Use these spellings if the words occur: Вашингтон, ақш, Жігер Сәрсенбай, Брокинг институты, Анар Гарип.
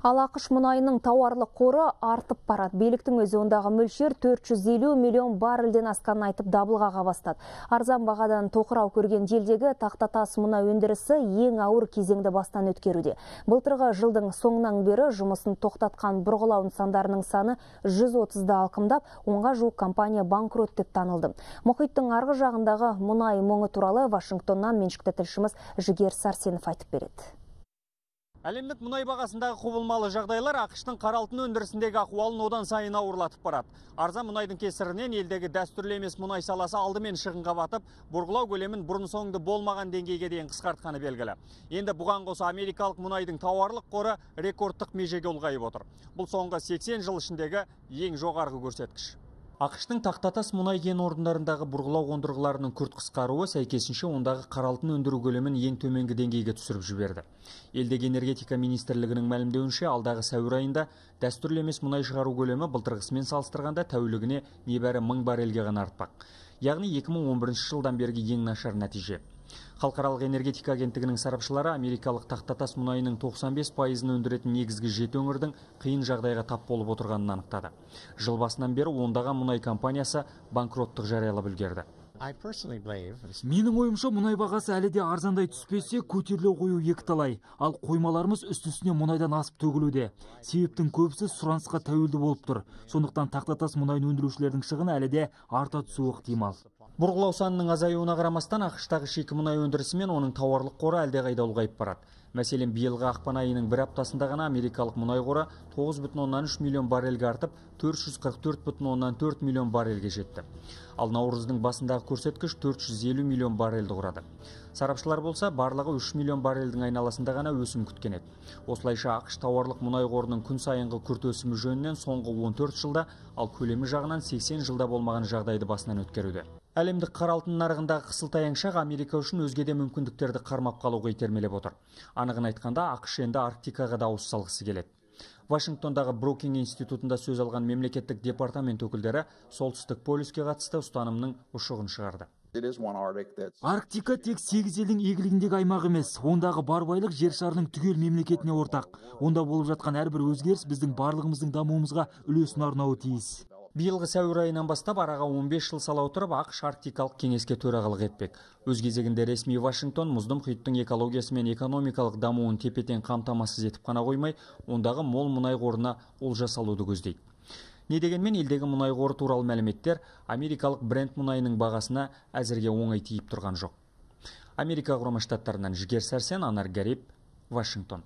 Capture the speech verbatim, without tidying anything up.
Ал ақш мұнайының тауарлық қоры артып барады. Биліктің өзі ондағы мөлшер төрт жүз елу миллион баррельден асқанын айтып дабылғаға бастады. Арзан бағадан тоқырау көрген елдегі тақтатас мұнай өндірісі ең ауыр кезеңді бастан өткеруде. Былтырғы жылдың соңынан бері жұмысын тоқтатқан бұрғылау нысандарының саны жүз отызды алқымдап, онға жуық компания банкрот деп танылды. Мұхиттың арғы жағындағы мұнай мұңы туралы Вашингтоннан меншікті тілшіміз Жігер Сәрсенбай айтып береді. Әлемдік мұнай бағасындағы құбылмалы жағдайлар ақштың қаралтын өндірісіндегі ахуалын одан сайын ауырлатып барады. Арзан мұнайдың кесірінен елдегі дәстүрлі емес мұнай саласы алдымен шығынға батып, бұрғылау көлемін бұрын соңды болмаған деңгейге дейін қысқартқаны белгілі. Енді бұған қоса америкалық мұнайдың тауарлық қоры рекордтық межеге ұлғайып отыр. Бұл соңғы сексен жыл ішіндегі ең жоғарғы көрсеткіш. ақштың тақтатас мұнай кен орындарындағы бұрғылау қондырғыларының күрт қысқаруы сәйкесінше ондағы қаралтын өндіру көлемін ең төменгі деңгейге түсіріп жіберді. Елдегі энергетика министрлігінің мәлімдеуінше алдағы сәуір айында дәстүрлі емес мұнай шығару көлемі былтырғысымен салыстырғанда тәулігіне небәрі мың баррельге ғана артпақ. Яғни екі мың он бірінші жылдан бергі ең нашар нәтиже. Халықаралық энергетика агенттігінің сарапшылары америкалық тақтатас мұнайының тоқсан бес пайызын өндіретін негізгі жеті өңірдің қиын жағдайға тап болып отырғанын анықтады. Жыл басынан бері ондағы мұнай компаниясы банкроттық жариялап үлгерді. Менің ойымша, мұнай бағасы әлі де арзандай түспесе, көтеріле қою екіталай, ал қоймаларымыз үстісіне мұнайдан асып төгілуде. Себептің көбісі сұранысқа тәуелді болып тұр. Сондықтан тақтатас мұнайын өндірушілердің шығыны әлі де арта түсуі ықтимал. Бұрғылау санының азаюына қарамастан ақштағы шикі мұнай өндірісімен оның тауарлық қоры әлдеқайда ұлғайып барады. Мәселен, биылғы ақпан айының бір аптасында ғана америкалық мұнай қоры тоғыз бүтін оннан үш миллион баррельге артып, төрт жүз қырық төрт бүтін оннан төрт миллион баррельге жетті. Ал наурыздың басындағы көрсеткіш төрт жүз елу миллион баррельді құрады. Сарапшылар болса, барлығы үш миллион баррельдің айналасында ғана өсім күткен еді. Осылайша ақш тауарлық мұнай қорының күн сайынғы күрт өсімі жөнінен соңғы он төрт жылда, ал көлемі жағынан сексен жылда болмаған жағдайды басынан өткеруде. Әлемдік қаралтын нарығындағы қысылтаяң шақ Америка үшін өзгеде мүмкіндіктерді қармап қалуға итермелеп отыр. Анығын айтқанда, ақш енді Арктикаға да ауыз салғысы келеді. Вашингтондағы Брокинг институтында сөз алған мемлекеттік департамент өкілдері солтүстік полюске қатысты ұстанымның ұшығын шығарды. Арктика тек сегіз елдің игілігіндегі аймақ емес, ондағы бар байлық жер шарының түгел мемлекетіне ортақ. Онда болып жатқан әрбір өзгеріс біздің барлығымыздың дамуымызға үлесін арнауы тиіс. Биылғы сәуір айынан бастап араға он бес жыл сала отырып, ақш арктикалық кеңеске төрағалық етпек. Өз кезегінде ресми Вашингтон мұздым мұхиттың экологиясы мен экономикалық дамуын тепе-тең қамтамасыз етіп қана қоймай, ондағы мол мұнай қорына олжа салуды көздейді. Не дегенмен елдегі мұнай қоры туралы мәліметтер америкалық бренд мұнайының бағасына әзірге оңай тиіп тұрған жоқ. Америка Құрама Штаттарынан Жігер Сәрсен, Анар Гарип, Вашингтон.